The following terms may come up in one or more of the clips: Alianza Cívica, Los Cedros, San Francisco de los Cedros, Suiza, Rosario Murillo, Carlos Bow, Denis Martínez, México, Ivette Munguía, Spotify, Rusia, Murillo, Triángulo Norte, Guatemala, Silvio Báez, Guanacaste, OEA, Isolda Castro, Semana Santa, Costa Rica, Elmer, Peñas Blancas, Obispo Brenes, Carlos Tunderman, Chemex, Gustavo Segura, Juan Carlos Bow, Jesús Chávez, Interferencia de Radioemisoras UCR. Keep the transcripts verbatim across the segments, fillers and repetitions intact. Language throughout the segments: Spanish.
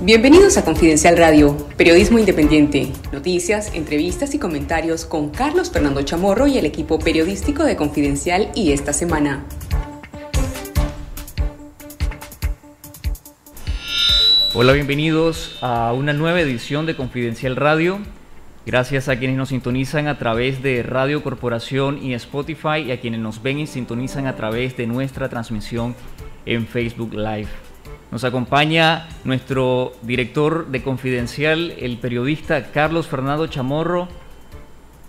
Bienvenidos a Confidencial Radio, periodismo independiente, noticias, entrevistas y comentarios con Carlos Fernando Chamorro y el equipo periodístico de Confidencial y esta semana. Hola, bienvenidos a una nueva edición de Confidencial Radio. Gracias a quienes nos sintonizan a través de Radio Corporación y Spotify y a quienes nos ven y sintonizan a través de nuestra transmisión en Facebook Live. Nos acompaña nuestro director de Confidencial, el periodista Carlos Fernando Chamorro.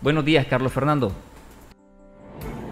Buenos días, Carlos Fernando.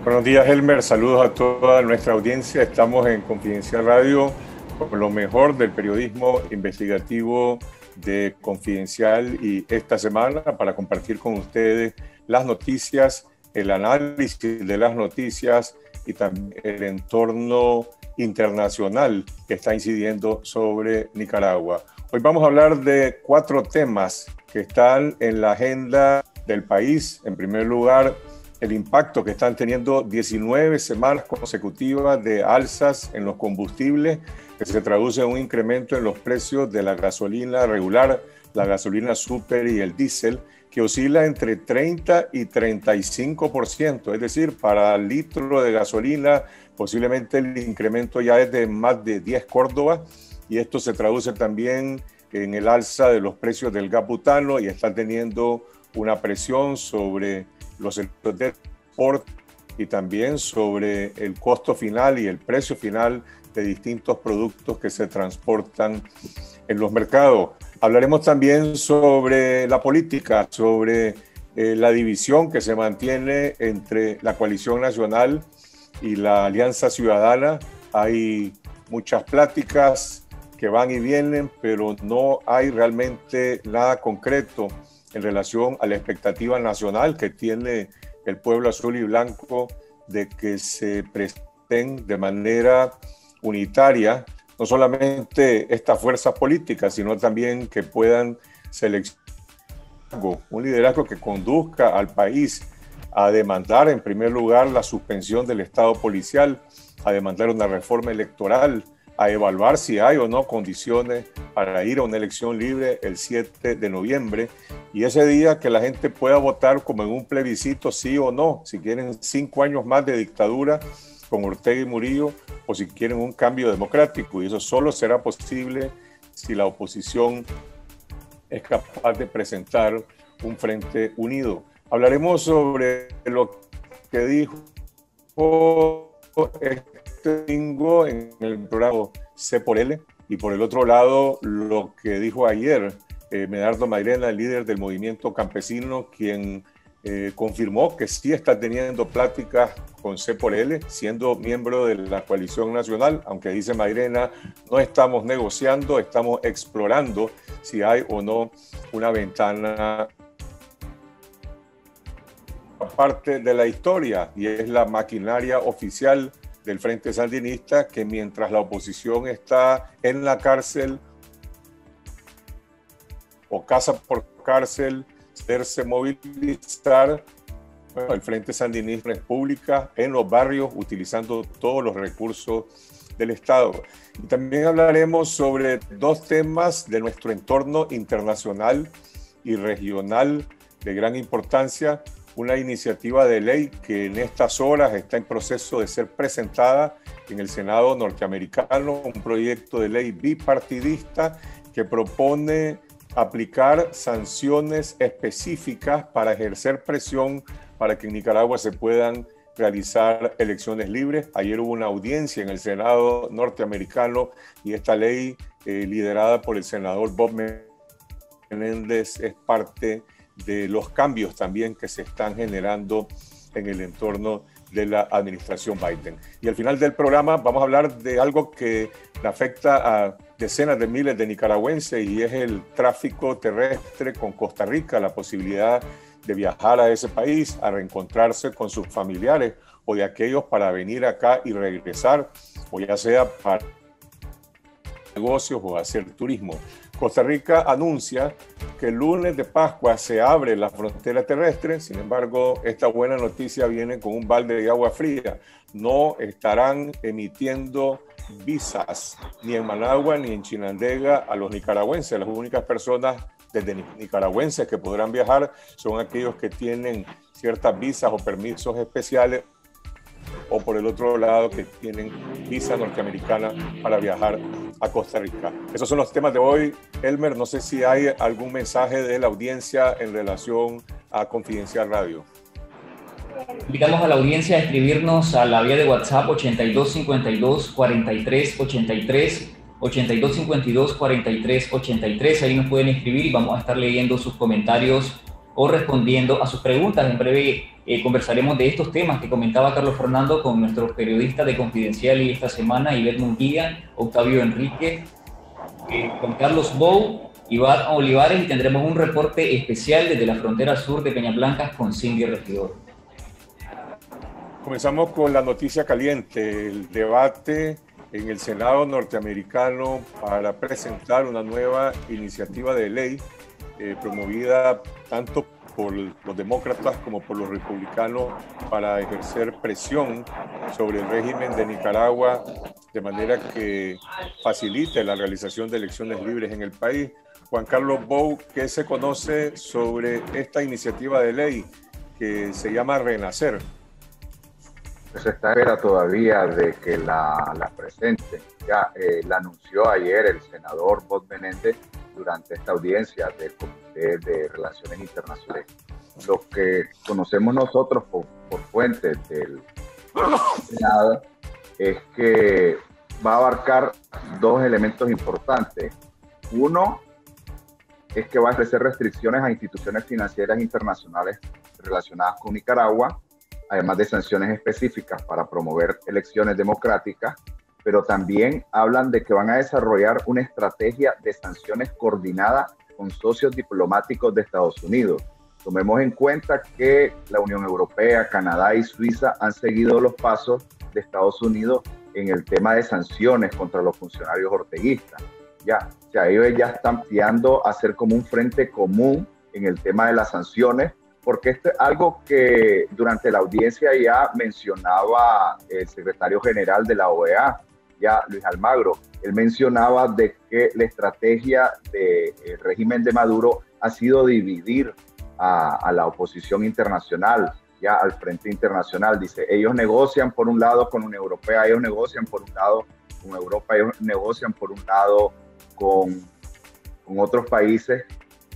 Buenos días, Elmer. Saludos a toda nuestra audiencia. Estamos en Confidencial Radio con lo mejor del periodismo investigativo de Confidencial y esta semana para compartir con ustedes las noticias, el análisis de las noticias y también el entorno internacional que está incidiendo sobre Nicaragua. Hoy vamos a hablar de cuatro temas que están en la agenda del país. En primer lugar, el impacto que están teniendo diecinueve semanas consecutivas de alzas en los combustibles, que se traduce en un incremento en los precios de la gasolina regular, la gasolina super y el diésel, que oscila entre treinta y treinta y cinco por ciento, es decir, para litro de gasolina posiblemente el incremento ya es de más de diez córdobas, y esto se traduce también en el alza de los precios del gas butano y está teniendo una presión sobre los sectores de transporte y también sobre el costo final y el precio final de distintos productos que se transportan en los mercados. Hablaremos también sobre la política, sobre eh, la división que se mantiene entre la Coalición Nacional y la Alianza Ciudadana. Hay muchas pláticas que van y vienen, pero no hay realmente nada concreto en relación a la expectativa nacional que tiene el pueblo azul y blanco de que se presenten de manera unitaria no solamente estas fuerzas políticas, sino también que puedan seleccionar un liderazgo que conduzca al país a demandar, en primer lugar, la suspensión del Estado policial, a demandar una reforma electoral, a evaluar si hay o no condiciones para ir a una elección libre el siete de noviembre, y ese día que la gente pueda votar como en un plebiscito sí o no, si quieren cinco años más de dictadura con Ortega y Murillo, o si quieren un cambio democrático, y eso solo será posible si la oposición es capaz de presentar un frente unido. Hablaremos sobre lo que dijo este domingo en el programa C por L, y por el otro lado lo que dijo ayer eh, Medardo Mairena, el líder del movimiento campesino, quien Eh, confirmó que sí está teniendo pláticas con C por L, siendo miembro de la Coalición Nacional, aunque dice Mairena, no estamos negociando, estamos explorando si hay o no una ventana aparte de la historia, y es la maquinaria oficial del Frente Sandinista que mientras la oposición está en la cárcel o casa por cárcel, hacerse movilizar, bueno, el Frente Sandinista es pública en los barrios utilizando todos los recursos del Estado. Y también hablaremos sobre dos temas de nuestro entorno internacional y regional de gran importancia. Una iniciativa de ley que en estas horas está en proceso de ser presentada en el Senado norteamericano, un proyecto de ley bipartidista que propone aplicar sanciones específicas para ejercer presión para que en Nicaragua se puedan realizar elecciones libres. Ayer hubo una audiencia en el Senado norteamericano y esta ley eh, liderada por el senador Bob Menéndez es parte de los cambios también que se están generando en el entorno de la administración Biden. Y al final del programa vamos a hablar de algo que afecta a decenas de miles de nicaragüenses y es el tráfico terrestre con Costa Rica, la posibilidad de viajar a ese país, a reencontrarse con sus familiares o de aquellos para venir acá y regresar, o ya sea para negocios o hacer turismo. Costa Rica anuncia que el lunes de Pascua se abre la frontera terrestre, sin embargo, esta buena noticia viene con un balde de agua fría. No estarán emitiendo visas, ni en Managua ni en Chinandega, a los nicaragüenses. Las únicas personas desde nicaragüenses que podrán viajar son aquellos que tienen ciertas visas o permisos especiales, o por el otro lado que tienen visa norteamericana para viajar a Costa Rica. Esos son los temas de hoy. Elmer, no sé si hay algún mensaje de la audiencia en relación a Confidencial Radio. Invitamos a la audiencia a escribirnos a la vía de WhatsApp ochenta y dos cincuenta y dos cuarenta y tres ochenta y tres, ochenta y dos cincuenta y dos cuarenta y tres ochenta y tres. Ahí nos pueden escribir y vamos a estar leyendo sus comentarios o respondiendo a sus preguntas. En breve eh, conversaremos de estos temas que comentaba Carlos Fernando con nuestros periodistas de Confidencial y esta semana, Ivette Munguía, Octavio Enrique, eh, con Carlos Bow, Iván Olivares, y tendremos un reporte especial desde la frontera sur de Peñas Blancas con Cindy Regidor. Comenzamos con la noticia caliente, el debate en el Senado norteamericano para presentar una nueva iniciativa de ley eh, promovida tanto por los demócratas como por los republicanos para ejercer presión sobre el régimen de Nicaragua de manera que facilite la realización de elecciones libres en el país. Juan Carlos Bow, ¿qué se conoce sobre esta iniciativa de ley que se llama Renacer? Pues está espera todavía de que la, la presenten. Ya eh, la anunció ayer el senador Bob Menéndez durante esta audiencia del Comité de Relaciones Internacionales. Lo que conocemos nosotros por, por fuentes del Senado es que va a abarcar dos elementos importantes. Uno es que va a establecer restricciones a instituciones financieras internacionales relacionadas con Nicaragua, además de sanciones específicas para promover elecciones democráticas, pero también hablan de que van a desarrollar una estrategia de sanciones coordinada con socios diplomáticos de Estados Unidos. Tomemos en cuenta que la Unión Europea, Canadá y Suiza han seguido los pasos de Estados Unidos en el tema de sanciones contra los funcionarios orteguistas. Ya, o sea, ellos ya están planteando hacer como un frente común en el tema de las sanciones, porque esto es algo que durante la audiencia ya mencionaba el secretario general de la O E A, ya Luis Almagro. Él mencionaba de que la estrategia del régimen de Maduro ha sido dividir a, a la oposición internacional, ya al Frente Internacional. Dice, ellos negocian por un lado con Unión Europea, ellos negocian por un lado con Europa, ellos negocian por un lado con, con otros países.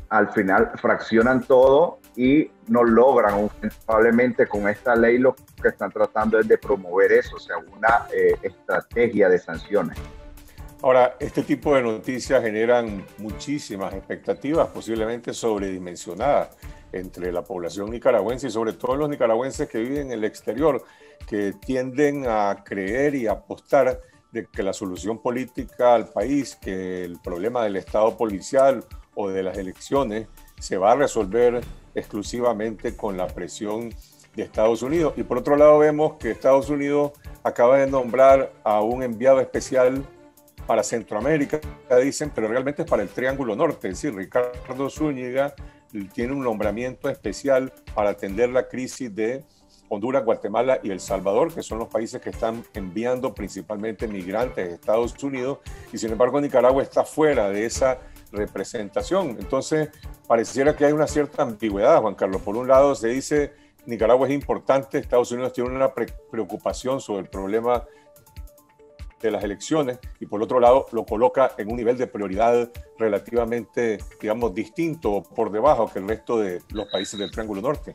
Al final fraccionan todo y no logran, probablemente con esta ley lo que están tratando es de promover eso, o sea, una eh, estrategia de sanciones. Ahora, este tipo de noticias generan muchísimas expectativas, posiblemente sobredimensionadas, entre la población nicaragüense y sobre todo los nicaragüenses que viven en el exterior, que tienden a creer y apostar de que la solución política al país, que el problema del Estado policial o de las elecciones se va a resolver exclusivamente con la presión de Estados Unidos. Y por otro lado vemos que Estados Unidos acaba de nombrar a un enviado especial para Centroamérica, dicen, pero realmente es para el Triángulo Norte. Es decir, Ricardo Zúñiga tiene un nombramiento especial para atender la crisis de Honduras, Guatemala y El Salvador, que son los países que están enviando principalmente migrantes a Estados Unidos, y sin embargo Nicaragua está fuera de esa representación. Entonces, pareciera que hay una cierta ambigüedad, Juan Carlos. Por un lado se dice Nicaragua es importante, Estados Unidos tiene una pre- preocupación sobre el problema de las elecciones y por otro lado lo coloca en un nivel de prioridad relativamente, digamos, distinto o por debajo que el resto de los países del Triángulo Norte.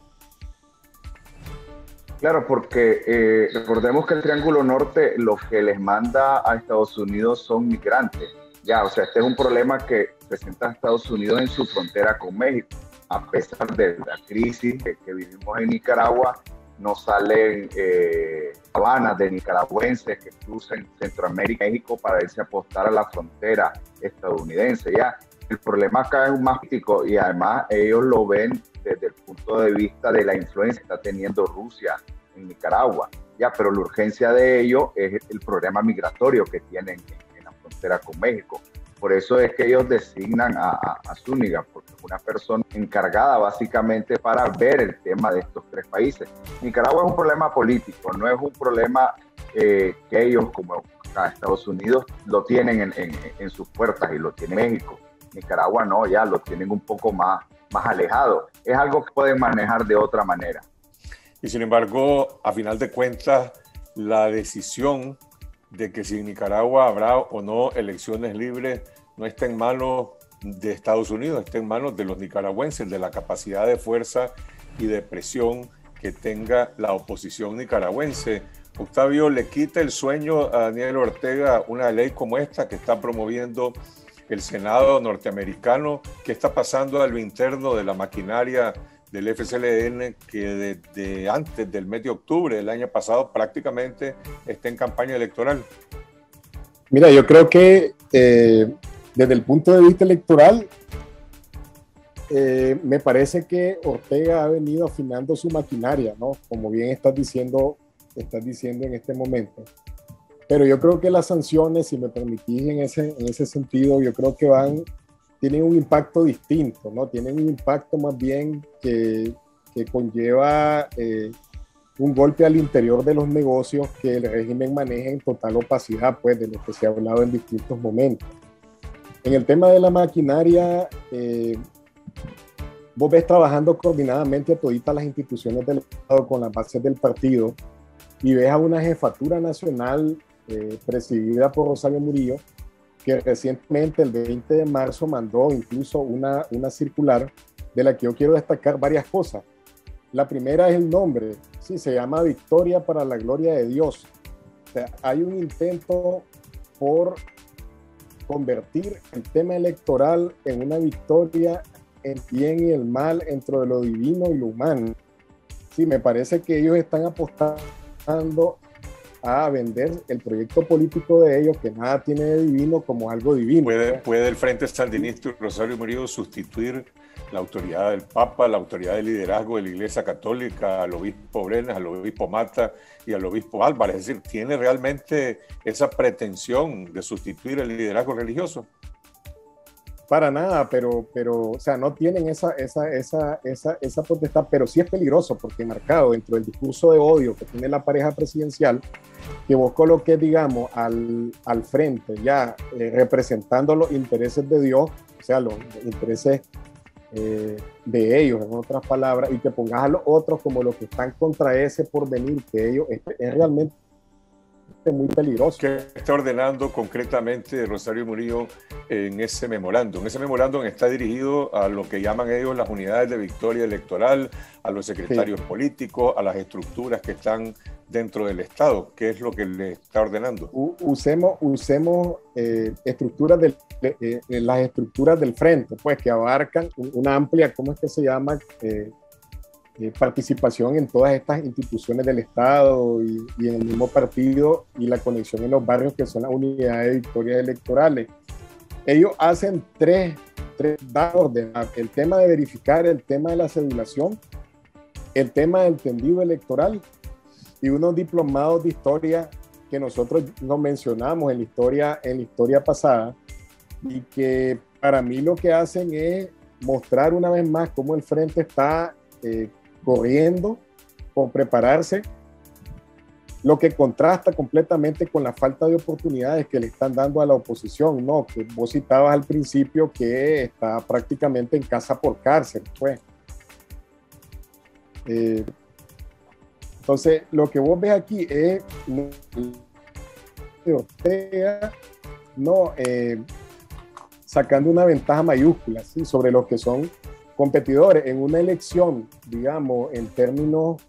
Claro, porque eh, recordemos que el Triángulo Norte lo que les manda a Estados Unidos son migrantes. Ya, o sea, este es un problema que presenta Estados Unidos en su frontera con México. A pesar de la crisis que, que vivimos en Nicaragua, no salen eh, caravanas de nicaragüenses que cruzan Centroamérica y México para irse a apostar a la frontera estadounidense. Ya, el problema acá es más político y además ellos lo ven desde el punto de vista de la influencia que está teniendo Rusia en Nicaragua. Ya, pero la urgencia de ello es el problema migratorio que tienen frontera con México. Por eso es que ellos designan a, a, a Zúñiga, porque es una persona encargada básicamente para ver el tema de estos tres países. Nicaragua es un problema político, no es un problema eh, que ellos como a Estados Unidos lo tienen en, en, en sus puertas y lo tiene México. Nicaragua no, ya lo tienen un poco más, más alejado. Es algo que pueden manejar de otra manera. Y sin embargo, a final de cuentas, la decisión de que si en Nicaragua habrá o no elecciones libres no está en manos de Estados Unidos, está en manos de los nicaragüenses, de la capacidad de fuerza y de presión que tenga la oposición nicaragüense. Octavio, ¿le quita el sueño a Daniel Ortega una ley como esta que está promoviendo el Senado norteamericano? ¿Qué está pasando a lo interno de la maquinaria del F S L N que desde antes del mes de octubre del año pasado prácticamente está en campaña electoral? Mira, yo creo que eh, desde el punto de vista electoral eh, me parece que Ortega ha venido afinando su maquinaria, ¿no? Como bien estás diciendo, estás diciendo en este momento. Pero yo creo que las sanciones, si me permitís en ese, en ese sentido, yo creo que van, tienen un impacto distinto, ¿no? Tienen un impacto más bien que, que conlleva eh, un golpe al interior de los negocios que el régimen maneja en total opacidad, pues, de lo que se ha hablado en distintos momentos. En el tema de la maquinaria, eh, vos ves trabajando coordinadamente a toditas las instituciones del Estado con las bases del partido y ves a una jefatura nacional Eh, presidida por Rosario Murillo, que recientemente el veinte de marzo mandó incluso una, una circular de la que yo quiero destacar varias cosas. La primera es el nombre, sí, se llama Victoria para la Gloria de Dios. O sea, hay un intento por convertir el tema electoral en una victoria en bien y el mal, entre lo divino y lo humano. Sí, me parece que ellos están apostando a vender el proyecto político de ellos, que nada tiene de divino, como algo divino. ¿Puede, puede el Frente Sandinista y Rosario Murillo sustituir la autoridad del Papa, la autoridad del liderazgo de la Iglesia Católica, al obispo Brenes, al obispo Mata y al obispo Álvarez? Es decir, ¿tiene realmente esa pretensión de sustituir el liderazgo religioso? Para nada, pero, pero o sea, no tienen esa, esa, esa, esa, esa potestad, pero sí es peligroso porque marcado dentro del discurso de odio que tiene la pareja presidencial, que vos coloques, digamos, al, al frente, ya eh, representando los intereses de Dios, o sea, los intereses eh, de ellos, en otras palabras, y que pongas a los otros como los que están contra ese porvenir que ellos, es, es realmente muy peligroso. ¿Qué está ordenando concretamente Rosario Murillo en ese memorándum? Ese memorándum está dirigido a lo que llaman ellos las unidades de victoria electoral, a los secretarios sí. políticos, a las estructuras que están dentro del Estado. ¿Qué es lo que le está ordenando? U- usemos usemos eh, estructuras del, eh, las estructuras del frente, pues, que abarcan una amplia, ¿cómo es que se llama?, Eh, Eh, participación en todas estas instituciones del Estado y, y en el mismo partido, y la conexión en los barrios, que son las unidades de victorias electorales. Ellos hacen tres, tres órdenes: el tema de verificar, el tema de la cedulación, el tema del tendido electoral y unos diplomados de historia que nosotros no mencionamos en la historia, en la historia pasada, y que para mí lo que hacen es mostrar una vez más cómo el frente está eh, corriendo por prepararse, lo que contrasta completamente con la falta de oportunidades que le están dando a la oposición, ¿no? Que vos citabas al principio, que está prácticamente en casa por cárcel, pues. Eh, entonces, lo que vos ves aquí es no eh, sacando una ventaja mayúscula, ¿sí?, sobre los que son competidores en una elección, digamos, en términos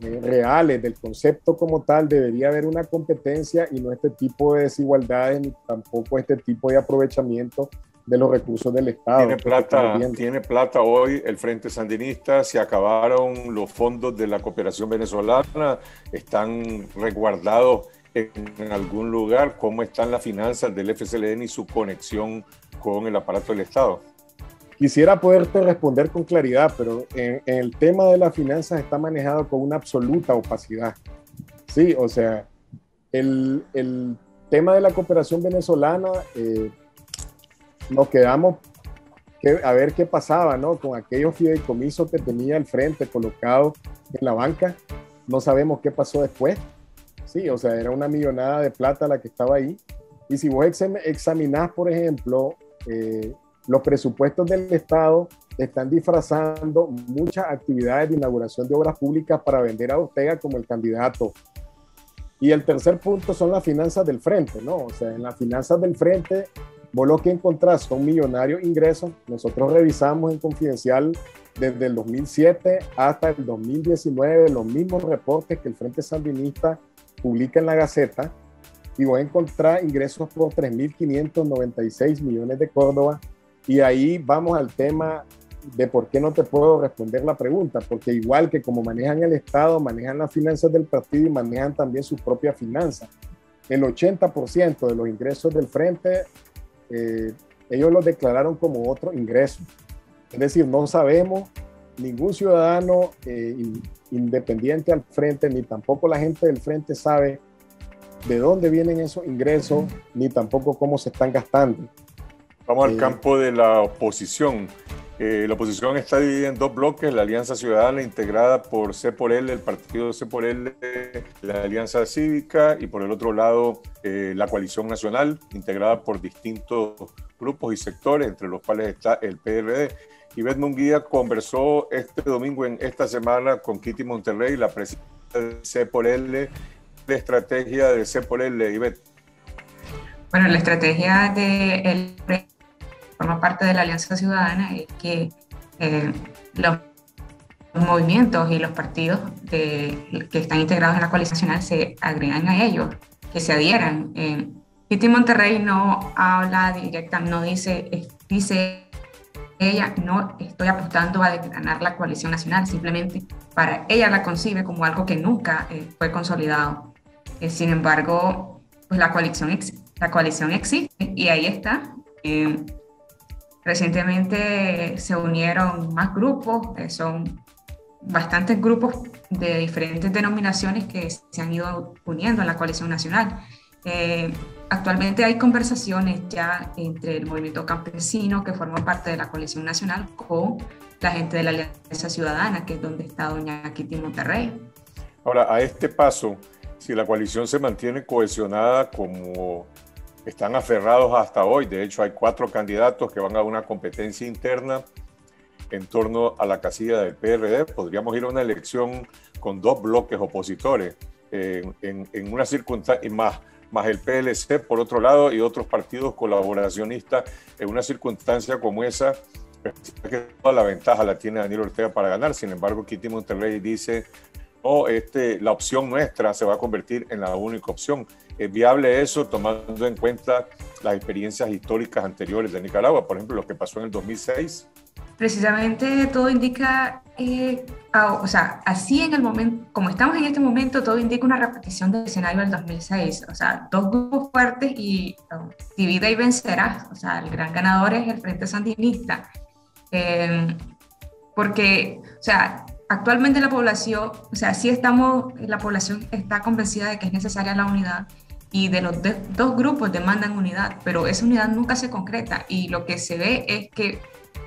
eh, reales del concepto como tal. Debería haber una competencia y no este tipo de desigualdades, ni tampoco este tipo de aprovechamiento de los recursos del Estado. Tiene plata, tiene plata hoy el Frente Sandinista, se acabaron los fondos de la cooperación venezolana, están resguardados en algún lugar. ¿Cómo están las finanzas del F S L N y su conexión con el aparato del Estado? Quisiera poderte responder con claridad, pero en, en el tema de las finanzas está manejado con una absoluta opacidad. Sí, o sea, el, el tema de la cooperación venezolana, eh, nos quedamos que, a ver qué pasaba, ¿no?, con aquellos fideicomisos que tenía el frente colocado en la banca. No sabemos qué pasó después. Sí, o sea, era una millonada de plata la que estaba ahí. Y si vos examinás, por ejemplo, eh, los presupuestos del Estado están disfrazando muchas actividades de inauguración de obras públicas para vender a Ortega como el candidato. Y el tercer punto son las finanzas del Frente, ¿no? O sea, en las finanzas del Frente, vos lo que encontrás son millonarios ingresos. Nosotros revisamos en Confidencial desde el dos mil siete hasta el dos mil diecinueve los mismos reportes que el Frente Sandinista publica en la Gaceta, y vos encontrás ingresos por tres mil quinientos noventa y seis millones de Córdoba. Y ahí vamos al tema de por qué no te puedo responder la pregunta, porque igual que como manejan el Estado, manejan las finanzas del partido y manejan también sus propias finanzas. El ochenta por ciento de los ingresos del Frente, eh, ellos los declararon como otro ingreso. Es decir, no sabemos, ningún ciudadano eh, independiente al Frente, ni tampoco la gente del Frente sabe de dónde vienen esos ingresos, ni tampoco cómo se están gastando. Vamos eh, al campo de la oposición. Eh, la oposición está dividida en dos bloques: la Alianza Ciudadana, integrada por C por L, el partido C por L, la Alianza Cívica, y por el otro lado eh, la Coalición Nacional, integrada por distintos grupos y sectores, entre los cuales está el P R D. Ivette Munguía conversó este domingo en Esta Semana con Kitty Monterrey, la presidenta de C por L. La estrategia de C por L, Ivette. Bueno, la estrategia del P R D forma parte de la Alianza Ciudadana, es que eh, los movimientos y los partidos de, que están integrados en la Coalición Nacional se agregan a ellos, que se adhieran. Eh, Kitty Monterrey no habla directa, no dice, dice ella, no estoy apostando a ganar la Coalición Nacional, simplemente para ella la concibe como algo que nunca eh, fue consolidado. Eh, sin embargo, pues la coalición, ex, la coalición existe y ahí está. Eh, Recientemente se unieron más grupos, son bastantes grupos de diferentes denominaciones que se han ido uniendo en la Coalición Nacional. Eh, actualmente hay conversaciones ya entre el movimiento campesino, que forma parte de la Coalición Nacional, con la gente de la Alianza Ciudadana, que es donde está doña Kitty Monterrey. Ahora, a este paso, si la coalición se mantiene cohesionada como están aferrados hasta hoy, de hecho hay cuatro candidatos que van a una competencia interna en torno a la casilla del P R D, podríamos ir a una elección con dos bloques opositores, eh, en, en una circunstancia, más, más el P L C por otro lado y otros partidos colaboracionistas, en una circunstancia como esa, que toda la ventaja la tiene Daniel Ortega para ganar. Sin embargo, Kitty Monterrey dice, no, este, la opción nuestra se va a convertir en la única opción. ¿Es viable eso tomando en cuenta las experiencias históricas anteriores de Nicaragua? Por ejemplo, lo que pasó en el dos mil seis. Precisamente todo indica, eh, a, o sea, así en el momento, como estamos en este momento, todo indica una repetición del escenario del dos mil seis. O sea, dos grupos fuertes y oh, divide y vencerás. O sea, el gran ganador es el Frente Sandinista. Eh, porque, o sea, actualmente la población, o sea, sí estamos, la población está convencida de que es necesaria la unidad, y de los de, dos grupos demandan unidad, pero esa unidad nunca se concreta, y lo que se ve es que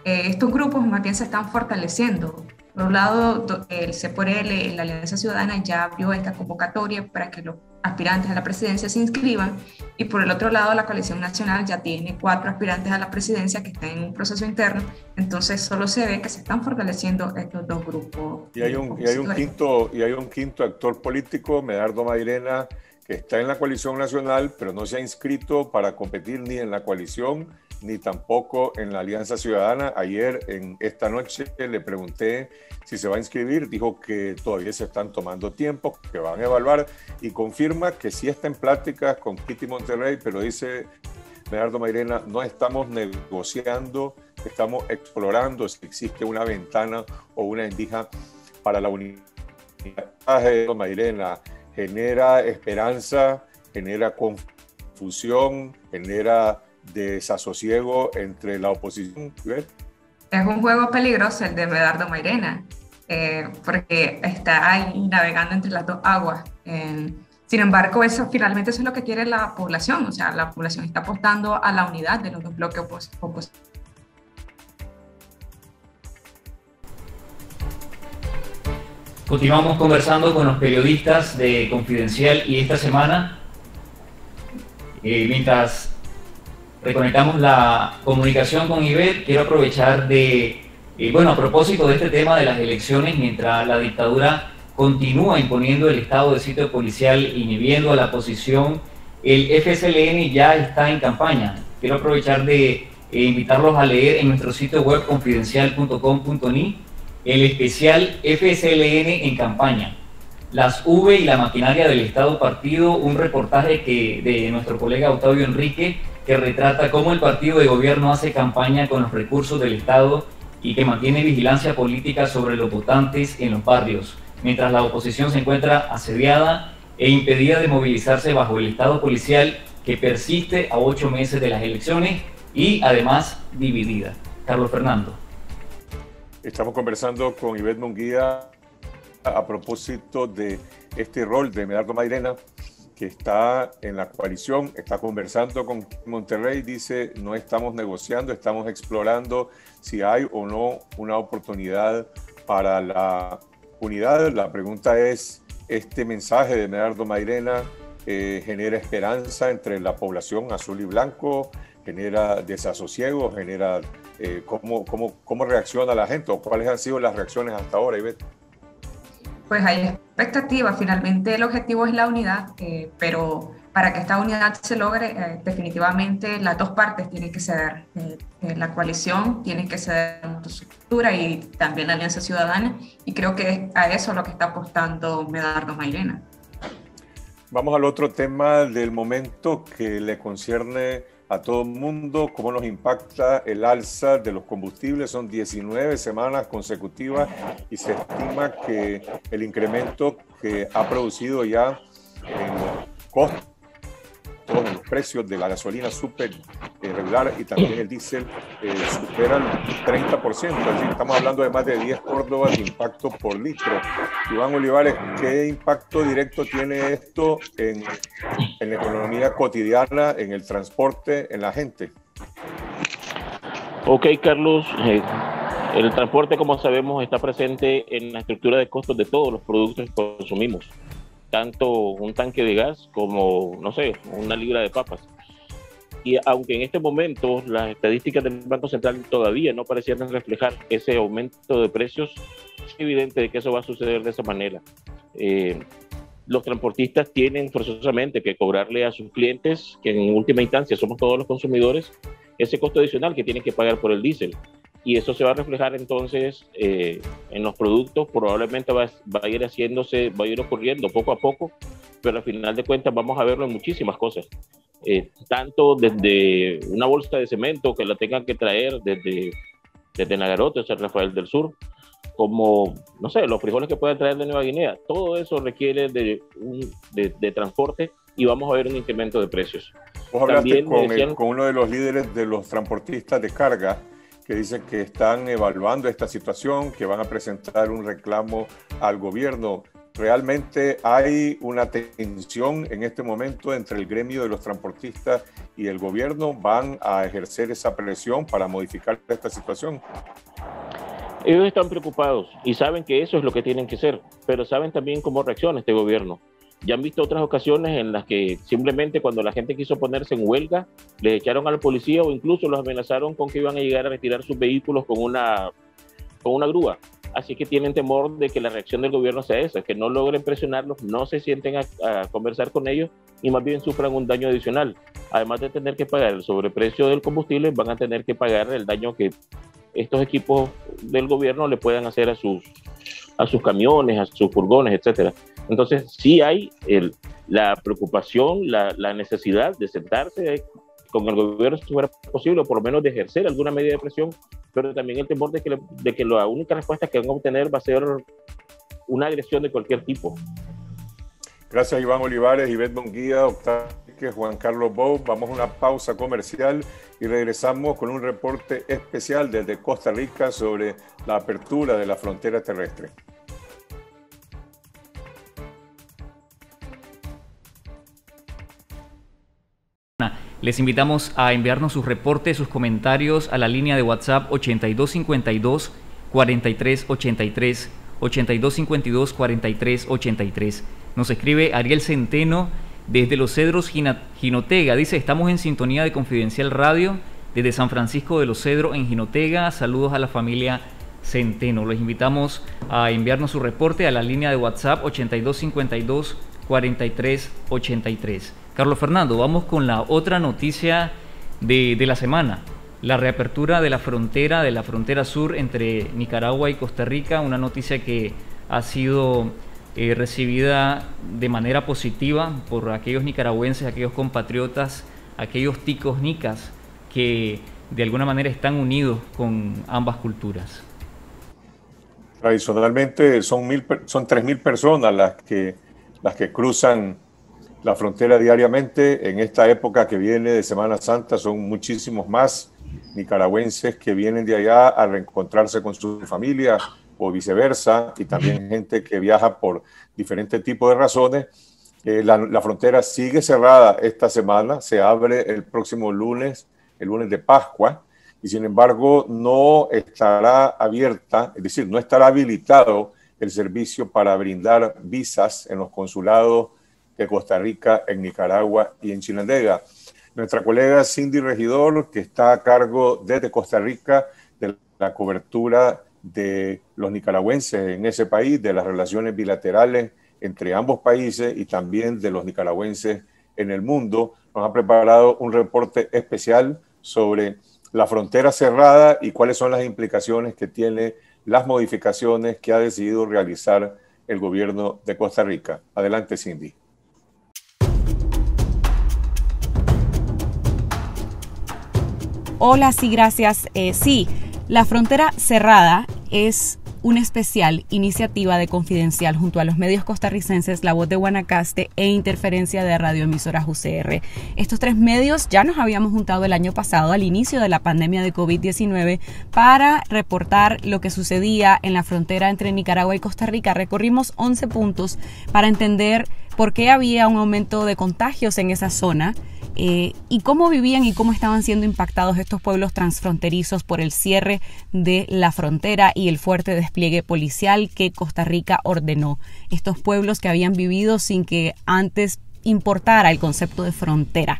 eh, estos grupos más bien se están fortaleciendo. Por un lado, el C por L, la Alianza Ciudadana, ya abrió esta convocatoria para que los aspirantes a la presidencia se inscriban, y por el otro lado la Coalición Nacional ya tiene cuatro aspirantes a la presidencia que están en un proceso interno, entonces solo se ve que se están fortaleciendo estos dos grupos. Y hay un, y hay un, quinto, y hay un quinto actor político, Medardo Mairena, que está en la Coalición Nacional, pero no se ha inscrito para competir ni en la coalición, ni tampoco en la Alianza Ciudadana. Ayer, en Esta Noche, le pregunté si se va a inscribir, dijo que todavía se están tomando tiempo, que van a evaluar, y confirma que sí está en pláticas con Kitty Monterrey, pero dice Medardo Mairena, no estamos negociando, estamos explorando si existe una ventana o una endija para la unidad. Mairena genera esperanza, genera confusión, genera desasosiego entre la oposición. Es un juego peligroso el de Medardo Mairena, eh, porque está ahí navegando entre las dos aguas. Eh, sin embargo, eso finalmente eso es lo que quiere la población, o sea, la población está apostando a la unidad de los dos bloques opos- opos- Continuamos conversando con los periodistas de Confidencial y esta semana, eh, mientras reconectamos la comunicación con Ivette, quiero aprovechar de, eh, bueno, a propósito de este tema de las elecciones, mientras la dictadura continúa imponiendo el estado de sitio policial, inhibiendo a la oposición, el F S L N ya está en campaña. Quiero aprovechar de e invitarlos a leer en nuestro sitio web confidencial punto com punto ni el especial F S L N en campaña, las V y la maquinaria del Estado partido, un reportaje que, de nuestro colega Octavio Enrique, que retrata cómo el partido de gobierno hace campaña con los recursos del Estado y que mantiene vigilancia política sobre los votantes en los barrios, mientras la oposición se encuentra asediada e impedida de movilizarse bajo el Estado policial que persiste a ocho meses de las elecciones y además dividida. Carlos Fernando. Estamos conversando con Ivette Munguía a propósito de este rol de Medardo Mairena, que está en la coalición, está conversando con Monterrey, dice, no estamos negociando, estamos explorando si hay o no una oportunidad para la unidad. La pregunta es, ¿este mensaje de Medardo Mairena eh, genera esperanza entre la población azul y blanco? ¿Genera desasosiego? ¿Genera eh, cómo, cómo, cómo reacciona la gente? ¿O cuáles han sido las reacciones hasta ahora, Ivette? Pues hay expectativas. Finalmente el objetivo es la unidad, eh, pero para que esta unidad se logre, eh, definitivamente las dos partes tienen que ceder. Eh, eh, la coalición tiene que ceder en su estructura y también la Alianza Ciudadana, y creo que a eso es lo que está apostando Medardo Mairena. Vamos al otro tema del momento que le concierne a todo el mundo, cómo nos impacta el alza de los combustibles. Son diecinueve semanas consecutivas y se estima que el incremento que ha producido ya en los costos, todos los precios de la gasolina super eh, regular y también el diésel eh, superan treinta por ciento. Es decir, estamos hablando de más de diez córdobas de impacto por litro. Iván Olivares, ¿qué impacto directo tiene esto en, en la economía cotidiana, en el transporte, en la gente? Ok, Carlos. El transporte, como sabemos, está presente en la estructura de costos de todos los productos que consumimos. Tanto un tanque de gas como, no sé, una libra de papas. Y aunque en este momento las estadísticas del Banco Central todavía no parecieran reflejar ese aumento de precios, es evidente de que eso va a suceder de esa manera. Eh, los transportistas tienen forzosamente que cobrarle a sus clientes, que en última instancia somos todos los consumidores, ese costo adicional que tienen que pagar por el diésel. Y eso se va a reflejar entonces eh, en los productos, probablemente va, va a ir haciéndose, va a ir ocurriendo poco a poco, pero al final de cuentas vamos a verlo en muchísimas cosas. Eh, tanto desde una bolsa de cemento que la tengan que traer desde, desde Nagarote, o sea, Rafael del Sur, como, no sé, los frijoles que puedan traer de Nueva Guinea, todo eso requiere de, un, de, de transporte y vamos a ver un incremento de precios. Vos hablaste También, con, decían, el, con uno de los líderes de los transportistas de carga, que dicen que están evaluando esta situación, que van a presentar un reclamo al gobierno. ¿Realmente hay una tensión en este momento entre el gremio de los transportistas y el gobierno? ¿Van a ejercer esa presión para modificar esta situación? Ellos están preocupados y saben que eso es lo que tienen que hacer, pero saben también cómo reacciona este gobierno. Ya han visto otras ocasiones en las que simplemente cuando la gente quiso ponerse en huelga, les echaron a la policía o incluso los amenazaron con que iban a llegar a retirar sus vehículos con una, con una grúa. Así que tienen temor de que la reacción del gobierno sea esa, que no logren presionarlos, no se sienten a, a conversar con ellos y más bien sufran un daño adicional. Además de tener que pagar el sobreprecio del combustible, van a tener que pagar el daño que estos equipos del gobierno le puedan hacer a sus, a sus camiones, a sus furgones, etcétera. Entonces sí hay el, la preocupación, la, la necesidad de sentarse con el gobierno si fuera posible, o por lo menos de ejercer alguna medida de presión, pero también el temor de que, le, de que la única respuesta que van a obtener va a ser una agresión de cualquier tipo. Gracias Iván Olivares, Ivette Munguía, Octavio Enrique, Juan Carlos Bow. Vamos a una pausa comercial y regresamos con un reporte especial desde Costa Rica sobre la apertura de la frontera terrestre. Les invitamos a enviarnos sus reportes, sus comentarios a la línea de WhatsApp ochenta y dos cincuenta y dos cuarenta y tres ochenta y tres ochenta y dos cincuenta y dos, cuarenta y tres ochenta y tres. Nos escribe Ariel Centeno desde Los Cedros, Jinotega. Dice, estamos en sintonía de Confidencial Radio desde San Francisco de Los Cedros en Jinotega. Saludos a la familia Centeno. Los invitamos a enviarnos su reporte a la línea de WhatsApp ochenta y dos cincuenta y dos, cuarenta y tres ochenta y tres. Carlos Fernando, vamos con la otra noticia de, de la semana. La reapertura de la frontera, de la frontera sur entre Nicaragua y Costa Rica, una noticia que ha sido eh, recibida de manera positiva por aquellos nicaragüenses, aquellos compatriotas, aquellos ticos nicas que de alguna manera están unidos con ambas culturas. Tradicionalmente son mil, son tres mil personas las que, las que cruzan la frontera diariamente. En esta época que viene de Semana Santa son muchísimos más nicaragüenses que vienen de allá a reencontrarse con su familia o viceversa, y también gente que viaja por diferentes tipos de razones. Eh, la, la frontera sigue cerrada esta semana, se abre el próximo lunes, el lunes de Pascua, y sin embargo no estará abierta, es decir, no estará habilitado el servicio para brindar visas en los consulados de Costa Rica, en Nicaragua y en Chinandega. Nuestra colega Cindy Regidor, que está a cargo desde Costa Rica de la cobertura de los nicaragüenses en ese país, de las relaciones bilaterales entre ambos países y también de los nicaragüenses en el mundo, nos ha preparado un reporte especial sobre la frontera cerrada y cuáles son las implicaciones que tiene las modificaciones que ha decidido realizar el gobierno de Costa Rica. Adelante, Cindy. Hola, sí, gracias. Eh, sí, la frontera cerrada es una especial iniciativa de Confidencial junto a los medios costarricenses La Voz de Guanacaste e Interferencia de Radioemisoras U C R. Estos tres medios ya nos habíamos juntado el año pasado al inicio de la pandemia de COVID diecinueve para reportar lo que sucedía en la frontera entre Nicaragua y Costa Rica. Recorrimos once puntos para entender por qué había un aumento de contagios en esa zona. Eh, y cómo vivían y cómo estaban siendo impactados estos pueblos transfronterizos por el cierre de la frontera y el fuerte despliegue policial que Costa Rica ordenó. Estos pueblos que habían vivido sin que antes importara el concepto de frontera.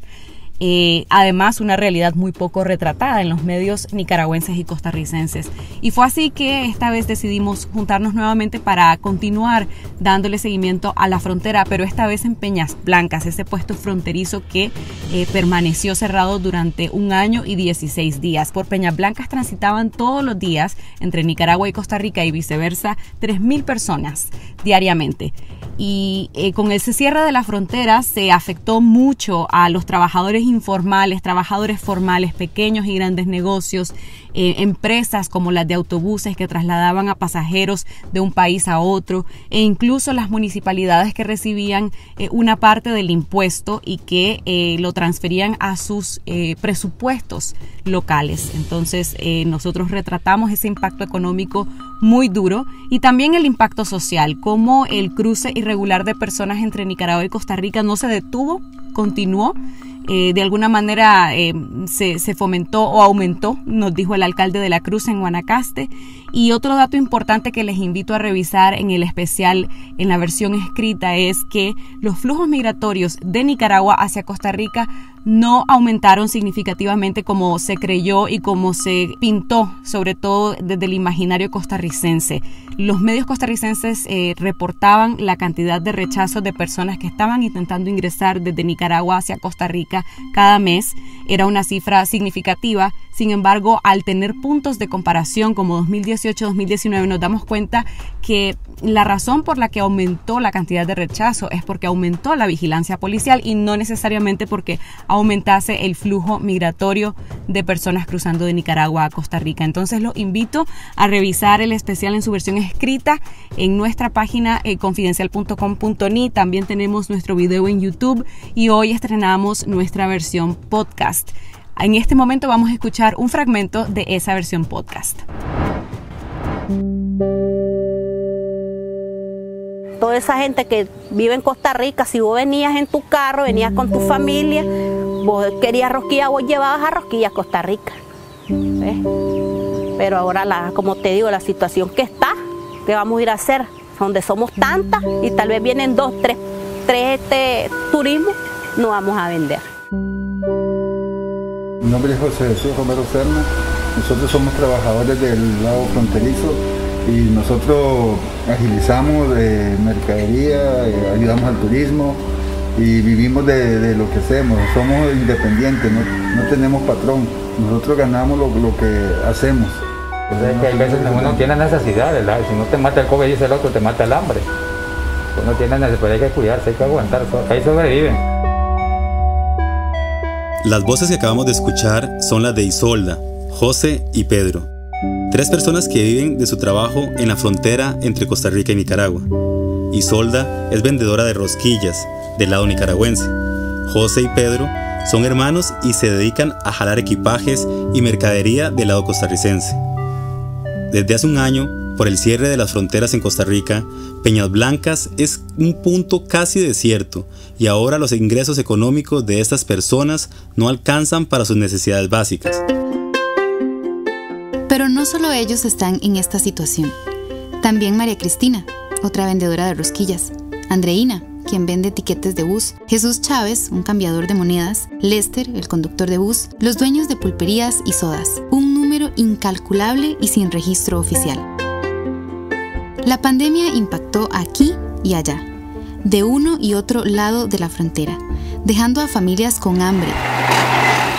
Eh, además, una realidad muy poco retratada en los medios nicaragüenses y costarricenses. Y fue así que esta vez decidimos juntarnos nuevamente para continuar dándole seguimiento a la frontera, pero esta vez en Peñas Blancas, ese puesto fronterizo que eh, permaneció cerrado durante un año y dieciséis días. Por Peñas Blancas transitaban todos los días entre Nicaragua y Costa Rica y viceversa tres mil personas diariamente. Y eh, con ese cierre de la frontera se afectó mucho a los trabajadores informales, trabajadores formales, pequeños y grandes negocios, eh, empresas como las de autobuses que trasladaban a pasajeros de un país a otro, e incluso las municipalidades que recibían eh, una parte del impuesto y que eh, lo transferían a sus eh, presupuestos locales. Entonces eh, nosotros retratamos ese impacto económico muy duro y también el impacto social, como el cruce irregular de personas entre Nicaragua y Costa Rica no se detuvo, continuó. Eh, de alguna manera eh, se, se fomentó o aumentó, nos dijo el alcalde de La Cruz en Guanacaste. Y otro dato importante que les invito a revisar en el especial, en la versión escrita, es que los flujos migratorios de Nicaragua hacia Costa Rica no aumentaron significativamente como se creyó y como se pintó, sobre todo desde el imaginario costarricense. Los medios costarricenses eh, reportaban la cantidad de rechazos de personas que estaban intentando ingresar desde Nicaragua hacia Costa Rica cada mes. Era una cifra significativa. Sin embargo, al tener puntos de comparación como dos mil dieciocho, dos mil diecinueve, nos damos cuenta que la razón por la que aumentó la cantidad de rechazo es porque aumentó la vigilancia policial y no necesariamente porque aumentase el flujo migratorio de personas cruzando de Nicaragua a Costa Rica. Entonces los invito a revisar el especial en su versión escrita en nuestra página eh, confidencial punto com punto ni. También tenemos nuestro video en YouTube y hoy estrenamos nuestra versión podcast. En este momento vamos a escuchar un fragmento de esa versión podcast. Toda esa gente que vive en Costa Rica, si vos venías en tu carro, venías con tu familia, vos querías rosquillas, vos llevabas a rosquillas a Costa Rica. ¿Ves? Pero ahora, la, como te digo, la situación que está, ¿qué vamos a ir a hacer? Donde somos tantas y tal vez vienen dos, tres, tres este, turismo, no vamos a vender. Mi nombre es José Jesús Romero Serna, nosotros somos trabajadores del lado fronterizo y nosotros agilizamos de mercadería, ayudamos al turismo y vivimos de, de lo que hacemos, somos independientes, no, no tenemos patrón, nosotros ganamos lo, lo que hacemos. Pues es que hay veces uno tiene necesidades, ¿verdad? Si no te mata el COVID, dice el otro, te mata el hambre. Uno tiene necesidades, pero hay que cuidarse, hay que aguantar, ahí sobreviven. Las voces que acabamos de escuchar son las de Isolda, José y Pedro, tres personas que viven de su trabajo en la frontera entre Costa Rica y Nicaragua. Isolda es vendedora de rosquillas, del lado nicaragüense. José y Pedro son hermanos y se dedican a jalar equipajes y mercadería del lado costarricense. Desde hace un año, por el cierre de las fronteras en Costa Rica, Peñas Blancas es un punto casi desierto y ahora los ingresos económicos de estas personas no alcanzan para sus necesidades básicas. Pero no solo ellos están en esta situación. También María Cristina, otra vendedora de rosquillas, Andreina, quien vende tiquetes de bus, Jesús Chávez, un cambiador de monedas, Lester, el conductor de bus, los dueños de pulperías y sodas, un número incalculable y sin registro oficial. La pandemia impactó aquí y allá, de uno y otro lado de la frontera, dejando a familias con hambre.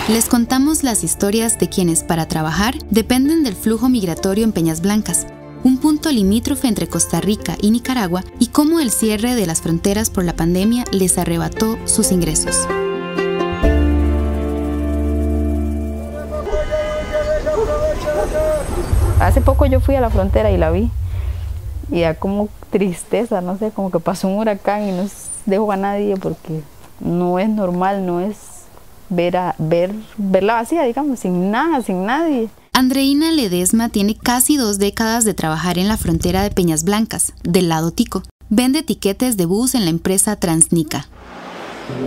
Les contamos las historias de quienes para trabajar dependen del flujo migratorio en Peñas Blancas, un punto limítrofe entre Costa Rica y Nicaragua, y cómo el cierre de las fronteras por la pandemia les arrebató sus ingresos. Hace poco yo fui a la frontera y la vi, y da como tristeza, no sé, como que pasó un huracán y no dejó a nadie, porque no es normal, no es ver a, ver, verla vacía, digamos, sin nada, sin nadie. Andreina Ledesma tiene casi dos décadas de trabajar en la frontera de Peñas Blancas, del lado tico. Vende tiquetes de bus en la empresa Transnica.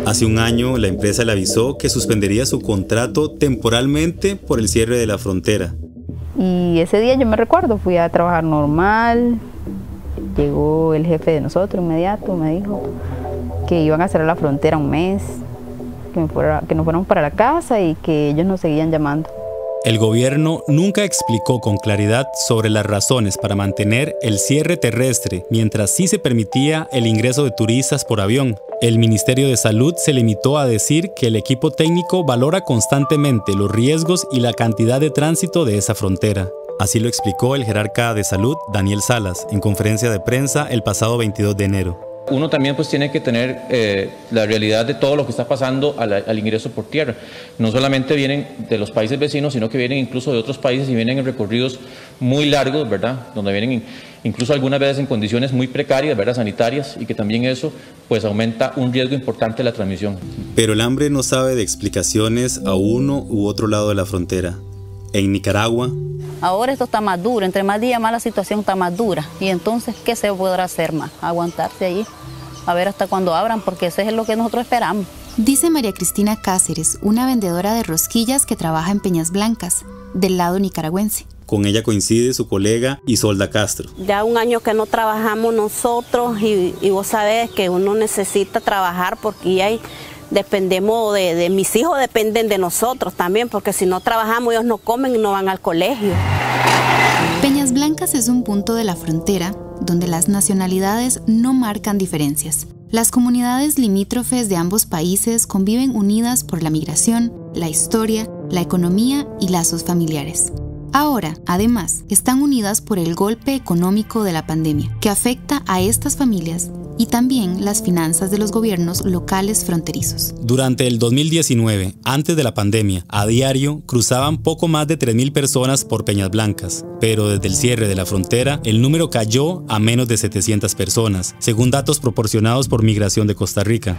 Hace un año, la empresa le avisó que suspendería su contrato temporalmente por el cierre de la frontera. Y ese día yo me recuerdo, fui a trabajar normal, llegó el jefe de nosotros inmediato, me dijo que iban a cerrar la frontera un mes, que, me fuera, que nos fuéramos para la casa y que ellos nos seguían llamando. El gobierno nunca explicó con claridad sobre las razones para mantener el cierre terrestre, mientras sí se permitía el ingreso de turistas por avión. El Ministerio de Salud se limitó a decir que el equipo técnico valora constantemente los riesgos y la cantidad de tránsito de esa frontera. Así lo explicó el jerarca de salud, Daniel Salas, en conferencia de prensa el pasado veintidós de enero. Uno también pues tiene que tener eh, la realidad de todo lo que está pasando al, al ingreso por tierra. No solamente vienen de los países vecinos, sino que vienen incluso de otros países y vienen en recorridos muy largos, ¿verdad? Donde vienen incluso algunas veces en condiciones muy precarias, ¿verdad? Sanitarias, y que también eso pues aumenta un riesgo importante de la transmisión. Pero el hambre no sabe de explicaciones a uno u otro lado de la frontera. En Nicaragua. Ahora esto está más duro, entre más días más la situación está más dura. Y entonces, ¿qué se podrá hacer más? Aguantarse allí, a ver hasta cuando abran, porque eso es lo que nosotros esperamos. Dice María Cristina Cáceres, una vendedora de rosquillas que trabaja en Peñas Blancas, del lado nicaragüense. Con ella coincide su colega Isolda Castro. Ya un año que no trabajamos nosotros y, y vos sabés que uno necesita trabajar porque hay... Dependemos de, de mis hijos, dependen de nosotros también, porque si no trabajamos ellos no comen y no van al colegio. Peñas Blancas es un punto de la frontera donde las nacionalidades no marcan diferencias. Las comunidades limítrofes de ambos países conviven unidas por la migración, la historia, la economía y lazos familiares. Ahora, además, están unidas por el golpe económico de la pandemia, que afecta a estas familias y también las finanzas de los gobiernos locales fronterizos. Durante el dos mil diecinueve, antes de la pandemia, a diario cruzaban poco más de tres mil personas por Peñas Blancas, pero desde el cierre de la frontera, el número cayó a menos de setecientas personas, según datos proporcionados por Migración de Costa Rica.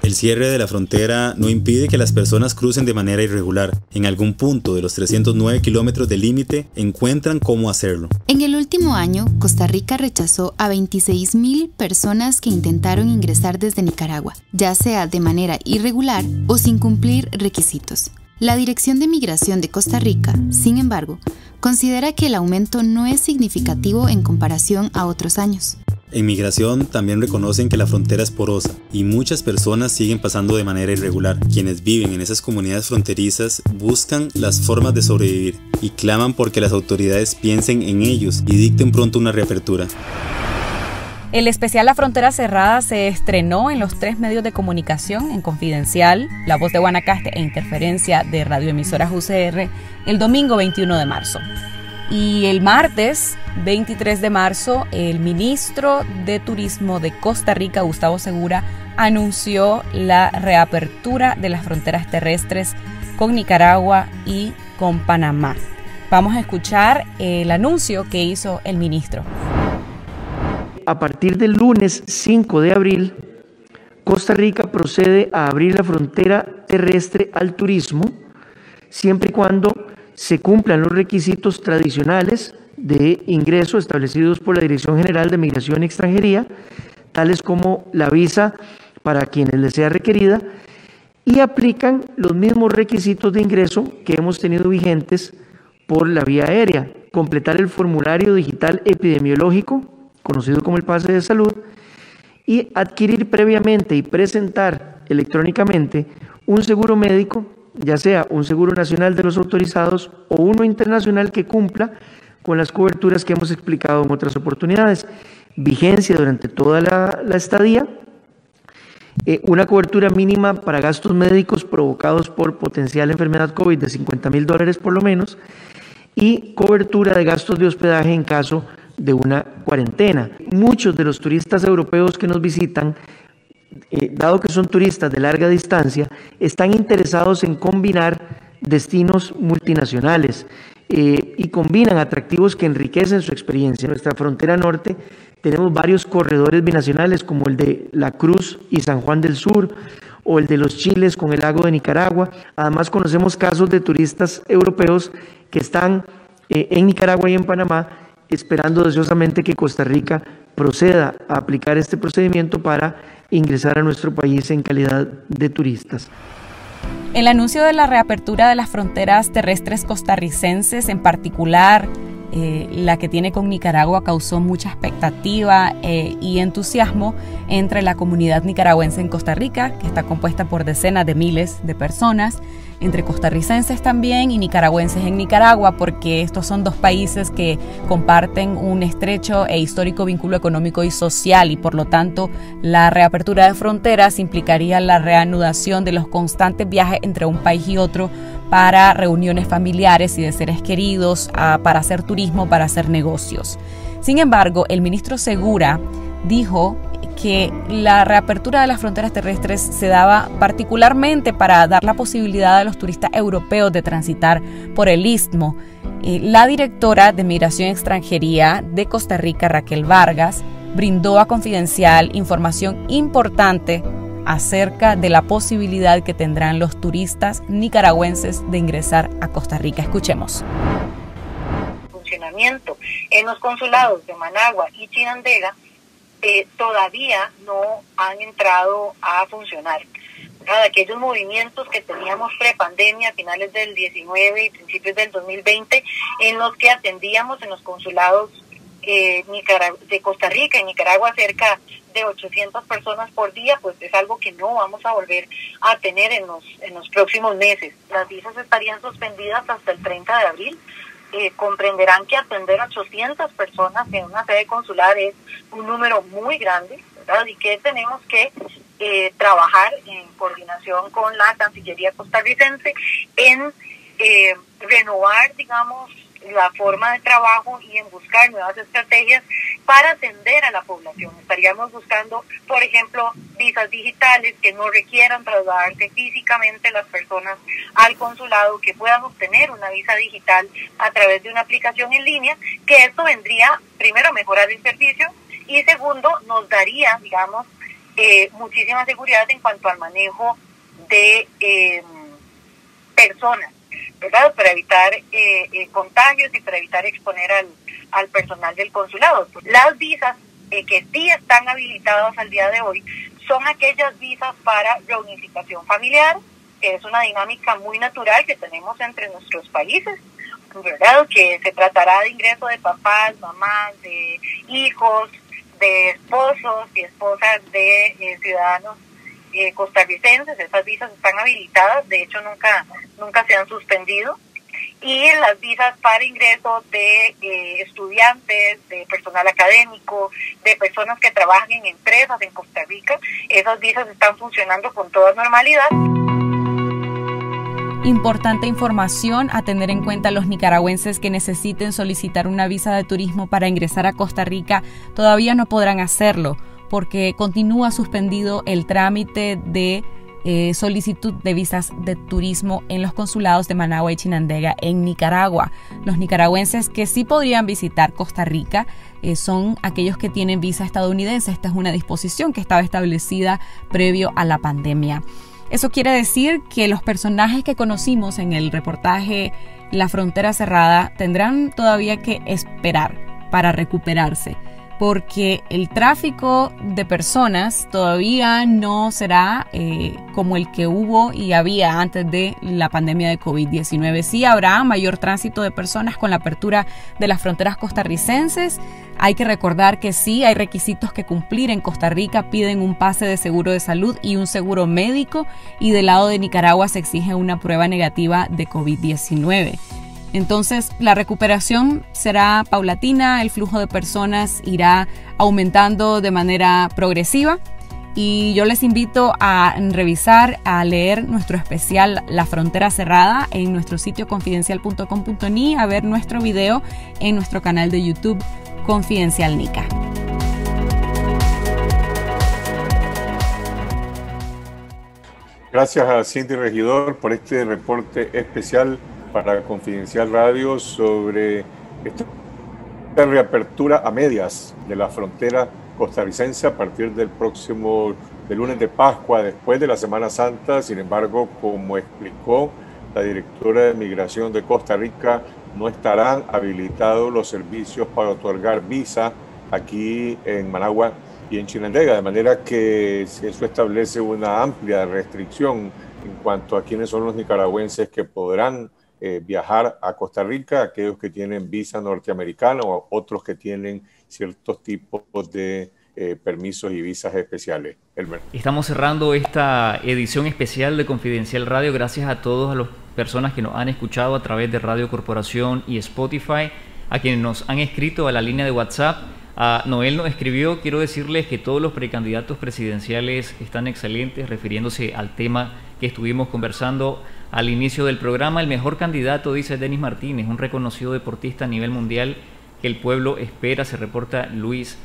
El cierre de la frontera no impide que las personas crucen de manera irregular. En algún punto de los trescientos nueve kilómetros de límite encuentran cómo hacerlo. En el último año, Costa Rica rechazó a veintiséis mil personas que intentaron ingresar desde Nicaragua, ya sea de manera irregular o sin cumplir requisitos. La Dirección de Migración de Costa Rica, sin embargo, considera que el aumento no es significativo en comparación a otros años. En migración también reconocen que la frontera es porosa y muchas personas siguen pasando de manera irregular. Quienes viven en esas comunidades fronterizas buscan las formas de sobrevivir y claman porque las autoridades piensen en ellos y dicten pronto una reapertura. El especial La Frontera Cerrada se estrenó en los tres medios de comunicación, en Confidencial, La Voz de Guanacaste e Interferencia de radioemisoras U C R, el domingo veintiuno de marzo. Y el martes veintitrés de marzo, el ministro de Turismo de Costa Rica, Gustavo Segura, anunció la reapertura de las fronteras terrestres con Nicaragua y con Panamá. Vamos a escuchar el anuncio que hizo el ministro. A partir del lunes cinco de abril, Costa Rica procede a abrir la frontera terrestre al turismo, siempre y cuando se cumplan los requisitos tradicionales de ingreso establecidos por la Dirección General de Migración y Extranjería, tales como la visa para quienes les sea requerida, y aplican los mismos requisitos de ingreso que hemos tenido vigentes por la vía aérea: completar el formulario digital epidemiológico, conocido como el pase de salud, y adquirir previamente y presentar electrónicamente un seguro médico, ya sea un seguro nacional de los autorizados o uno internacional que cumpla con las coberturas que hemos explicado en otras oportunidades. Vigencia durante toda la, la estadía, eh, una cobertura mínima para gastos médicos provocados por potencial enfermedad COVID de cincuenta mil dólares por lo menos, y cobertura de gastos de hospedaje en caso de una cuarentena. Muchos de los turistas europeos que nos visitan, eh, dado que son turistas de larga distancia, están interesados en combinar destinos multinacionales eh, y combinan atractivos que enriquecen su experiencia. En nuestra frontera norte tenemos varios corredores binacionales, como el de La Cruz y San Juan del Sur, o el de Los Chiles con el lago de Nicaragua. Además, conocemos casos de turistas europeos que están eh, en Nicaragua y en Panamá, esperando deseosamente que Costa Rica proceda a aplicar este procedimiento para ingresar a nuestro país en calidad de turistas. El anuncio de la reapertura de las fronteras terrestres costarricenses, en particular eh, la que tiene con Nicaragua, causó mucha expectativa eh, y entusiasmo entre la comunidad nicaragüense en Costa Rica, que está compuesta por decenas de miles de personas, entre costarricenses también y nicaragüenses en Nicaragua, porque estos son dos países que comparten un estrecho e histórico vínculo económico y social, y por lo tanto la reapertura de fronteras implicaría la reanudación de los constantes viajes entre un país y otro para reuniones familiares y de seres queridos, para hacer turismo, para hacer negocios. Sin embargo, el ministro Segura dijo que la reapertura de las fronteras terrestres se daba particularmente para dar la posibilidad a los turistas europeos de transitar por el Istmo. Eh, la directora de Migración y Extranjería de Costa Rica, Raquel Vargas, brindó a Confidencial información importante acerca de la posibilidad que tendrán los turistas nicaragüenses de ingresar a Costa Rica. Escuchemos. Funcionamiento en los consulados de Managua y Chinandega Eh, todavía no han entrado a funcionar. Nada, aquellos movimientos que teníamos prepandemia, a finales del diecinueve y principios del dos mil veinte, en los que atendíamos en los consulados eh, de Costa Rica y Nicaragua cerca de ochocientas personas por día, pues es algo que no vamos a volver a tener en los, en los próximos meses. Las visas estarían suspendidas hasta el treinta de abril. Eh, comprenderán que atender a ochocientas personas en una sede consular es un número muy grande, ¿verdad? Y que tenemos que eh, trabajar en coordinación con la Cancillería costarricense en eh, renovar, digamos, la forma de trabajo y en buscar nuevas estrategias para atender a la población. Estaríamos buscando, por ejemplo, visas digitales que no requieran trasladarse físicamente las personas al consulado, que puedan obtener una visa digital a través de una aplicación en línea, que esto vendría primero a mejorar el servicio y segundo nos daría, digamos, eh, muchísima seguridad en cuanto al manejo de eh, personas, ¿verdad? Para evitar eh, eh, contagios y para evitar exponer al, al personal del consulado. Las visas eh, que sí están habilitadas al día de hoy son aquellas visas para reunificación familiar, que es una dinámica muy natural que tenemos entre nuestros países, ¿verdad? Que se tratará de ingreso de papás, mamás, de hijos, de esposos y esposas de eh, ciudadanos eh, costarricenses. Estas visas están habilitadas, de hecho nunca nunca se han suspendido. Y las visas para ingreso de eh, estudiantes, de personal académico, de personas que trabajan en empresas en Costa Rica, esas visas están funcionando con toda normalidad. Importante información a tener en cuenta los nicaragüenses que necesiten solicitar una visa de turismo para ingresar a Costa Rica. Todavía no podrán hacerlo porque continúa suspendido el trámite de eh, solicitud de visas de turismo en los consulados de Managua y Chinandega en Nicaragua. Los nicaragüenses que sí podrían visitar Costa Rica eh, son aquellos que tienen visa estadounidense. Esta es una disposición que estaba establecida previo a la pandemia. Eso quiere decir que los personajes que conocimos en el reportaje La Frontera Cerrada tendrán todavía que esperar para recuperarse, porque el tráfico de personas todavía no será eh, como el que hubo y había antes de la pandemia de COVID diecinueve. Sí habrá mayor tránsito de personas con la apertura de las fronteras costarricenses. Hay que recordar que sí hay requisitos que cumplir. En Costa Rica piden un pase de seguro de salud y un seguro médico, y del lado de Nicaragua se exige una prueba negativa de COVID diecinueve. Entonces, la recuperación será paulatina, el flujo de personas irá aumentando de manera progresiva, y yo les invito a revisar, a leer nuestro especial La Frontera Cerrada en nuestro sitio confidencial punto com punto ni, a ver nuestro video en nuestro canal de YouTube Confidencial Nica. Gracias a Cindy Regidor por este reporte especial para Confidencial Radio sobre esta reapertura a medias de la frontera costarricense a partir del próximo del lunes de Pascua, después de la Semana Santa. Sin embargo, como explicó la directora de Migración de Costa Rica, no estarán habilitados los servicios para otorgar visa aquí en Managua y en Chinandega, de manera que eso establece una amplia restricción en cuanto a quiénes son los nicaragüenses que podrán Eh, viajar a Costa Rica, aquellos que tienen visa norteamericana o otros que tienen ciertos tipos de eh, permisos y visas especiales. Elmer. Estamos cerrando esta edición especial de Confidencial Radio. Gracias a todas las personas que nos han escuchado a través de Radio Corporación y Spotify, a quienes nos han escrito a la línea de WhatsApp. A Noel nos escribió: quiero decirles que todos los precandidatos presidenciales están excelentes, refiriéndose al tema que estuvimos conversando al inicio del programa. El mejor candidato, dice Denis Martínez, un reconocido deportista a nivel mundial que el pueblo espera, se reporta Luis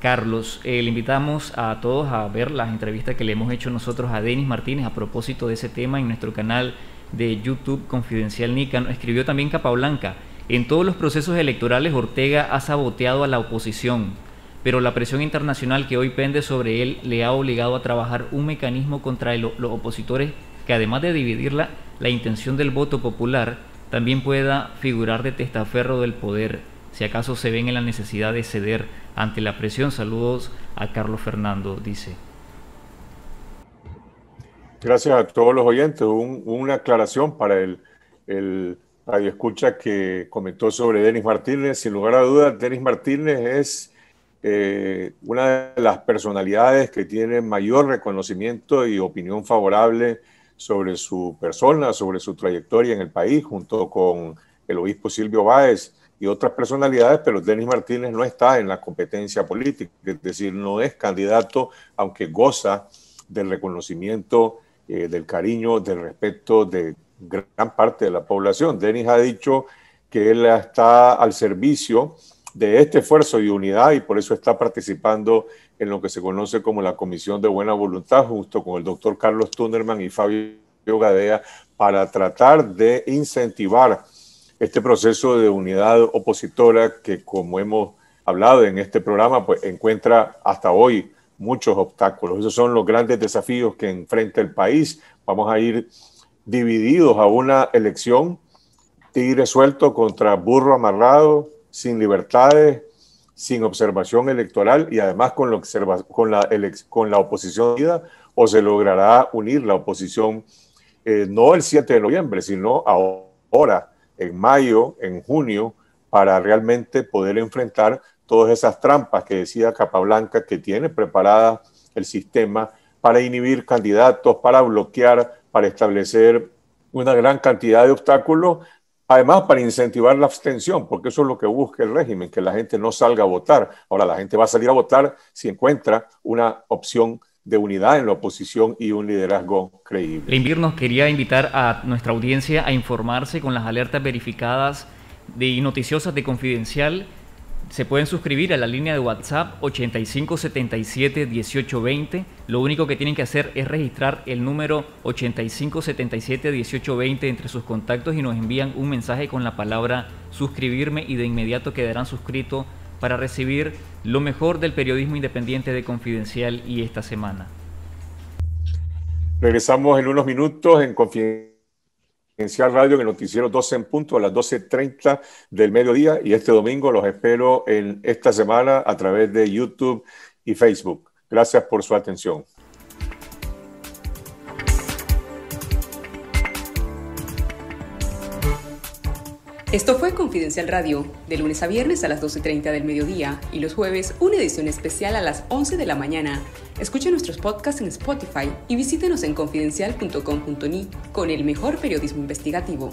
Carlos. Eh, le invitamos a todos a ver las entrevistas que le hemos hecho nosotros a Denis Martínez a propósito de ese tema en nuestro canal de YouTube Confidencial Nica. Nos escribió también Capablanca: en todos los procesos electorales Ortega ha saboteado a la oposición, pero la presión internacional que hoy pende sobre él le ha obligado a trabajar un mecanismo contra el, los opositores que, además de dividir la, la intención del voto popular, también pueda figurar de testaferro del poder, si acaso se ven en la necesidad de ceder ante la presión. Saludos a Carlos Fernando, dice. Gracias a todos los oyentes. Un, una aclaración para el... el... Radio Escucha que comentó sobre Denis Martínez. Sin lugar a dudas, Denis Martínez es eh, una de las personalidades que tiene mayor reconocimiento y opinión favorable sobre su persona, sobre su trayectoria en el país, junto con el obispo Silvio Báez y otras personalidades, pero Denis Martínez no está en la competencia política, es decir, no es candidato, aunque goza del reconocimiento, eh, del cariño, del respeto de gran parte de la población. Denis ha dicho que él está al servicio de este esfuerzo de unidad y por eso está participando en lo que se conoce como la Comisión de Buena Voluntad, junto con el doctor Carlos Tunderman y Fabio Gadea, para tratar de incentivar este proceso de unidad opositora que, como hemos hablado en este programa, pues encuentra hasta hoy muchos obstáculos. Esos son los grandes desafíos que enfrenta el país. Vamos a ir divididos a una elección, tigre suelto contra burro amarrado, sin libertades, sin observación electoral y además con, lo con, la, con la oposición unida, o se logrará unir la oposición eh, no el siete de noviembre, sino ahora, en mayo, en junio, para realmente poder enfrentar todas esas trampas que decía Capablanca que tiene preparada el sistema para inhibir candidatos, para bloquear, para establecer una gran cantidad de obstáculos, además para incentivar la abstención, porque eso es lo que busca el régimen, que la gente no salga a votar. Ahora, la gente va a salir a votar si encuentra una opción de unidad en la oposición y un liderazgo creíble. Limbir nos quería invitar a nuestra audiencia a informarse con las alertas verificadas de, y noticiosas de Confidencial. Se pueden suscribir a la línea de WhatsApp ochenta y cinco setenta y siete dieciocho veinte. Lo único que tienen que hacer es registrar el número ochenta y cinco setenta y siete dieciocho veinte entre sus contactos y nos envían un mensaje con la palabra suscribirme y de inmediato quedarán suscritos para recibir lo mejor del periodismo independiente de Confidencial y esta semana. Regresamos en unos minutos en Confidencial. Confidencial Radio en el noticiero doce en punto a las doce treinta del mediodía y este domingo los espero en esta semana a través de YouTube y Facebook. Gracias por su atención. Esto fue Confidencial Radio, de lunes a viernes a las doce treinta del mediodía y los jueves una edición especial a las once de la mañana. Escuche nuestros podcasts en Spotify y visítenos en confidencial punto com punto ni con el mejor periodismo investigativo.